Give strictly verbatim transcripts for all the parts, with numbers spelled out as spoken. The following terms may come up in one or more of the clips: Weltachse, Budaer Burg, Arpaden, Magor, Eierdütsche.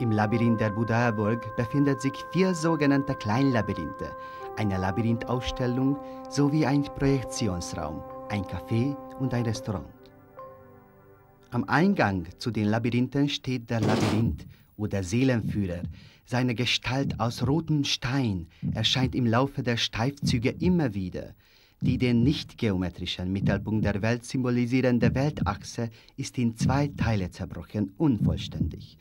Im Labyrinth der Budaer Burg befindet sich vier sogenannte Kleinlabyrinthe, eine Labyrinthausstellung sowie ein Projektionsraum, ein Café und ein Restaurant. Am Eingang zu den Labyrinthen steht der Labyrinth oder Seelenführer. Seine Gestalt aus rotem Stein erscheint im Laufe der Streifzüge immer wieder. Die den nicht geometrischen Mittelpunkt der Welt symbolisierende Weltachse ist in zwei Teile zerbrochen, unvollständig.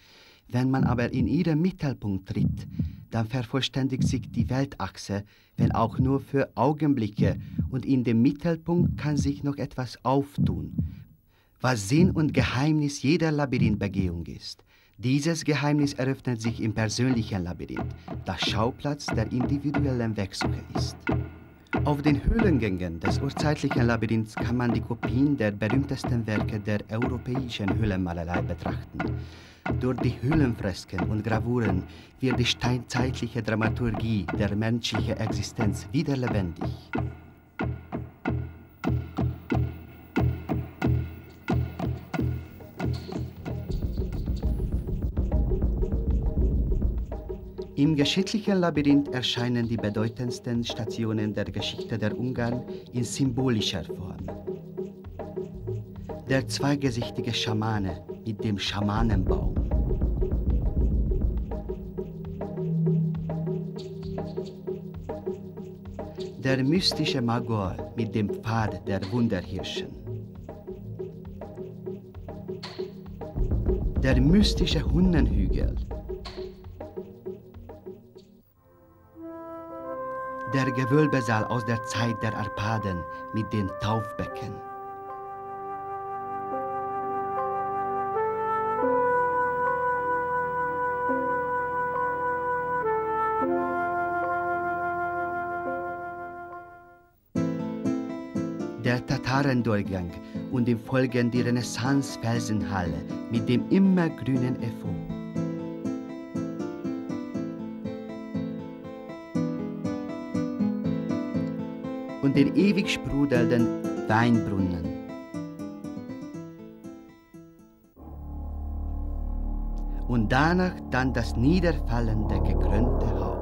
Wenn man aber in ihren Mittelpunkt tritt, dann vervollständigt sich die Weltachse, wenn auch nur für Augenblicke, und in dem Mittelpunkt kann sich noch etwas auftun, was Sinn und Geheimnis jeder Labyrinthbegehung ist. Dieses Geheimnis eröffnet sich im persönlichen Labyrinth, das Schauplatz der individuellen Wegsuche ist. Auf den Höhlengängen des urzeitlichen Labyrinths kann man die Kopien der berühmtesten Werke der europäischen Höhlenmalerei betrachten. Durch die Höhlenfresken und Gravuren wird die steinzeitliche Dramaturgie der menschlichen Existenz wieder lebendig. Im geschichtlichen Labyrinth erscheinen die bedeutendsten Stationen der Geschichte der Ungarn in symbolischer Form. Der zweigesichtige Schamane mit dem Schamanenbaum. Der mystische Magor mit dem Pfad der Wunderhirschen. Der mystische Hunnenhügel. Der Gewölbesaal aus der Zeit der Arpaden mit den Taufbecken. Der Tatarendurchgang und im Folgenden die Renaissance-Felsenhalle mit dem immergrünen Effort. Und den ewig sprudelnden Weinbrunnen. Und danach dann das niederfallende, gekrönte Haupt.